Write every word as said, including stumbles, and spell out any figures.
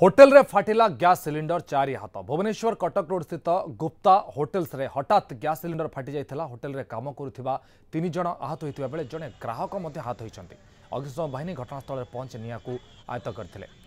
Hotel रे फाटिला gas cylinder चारि हाथ भुवनेश्वर कटक रोड स्थित गुप्ता होटेल्स रे हठात ग्यास सिलिंडर फाटि जाइथिला। होटेल रे काम करुथिबा तीन जण आहत होइथिबा बेले जने ग्राहक मध्ये हाथ होइछन्ति। अग्निशम बाहिनी घटनास्थल रे पहुंच नियां को आयत्त करथिले।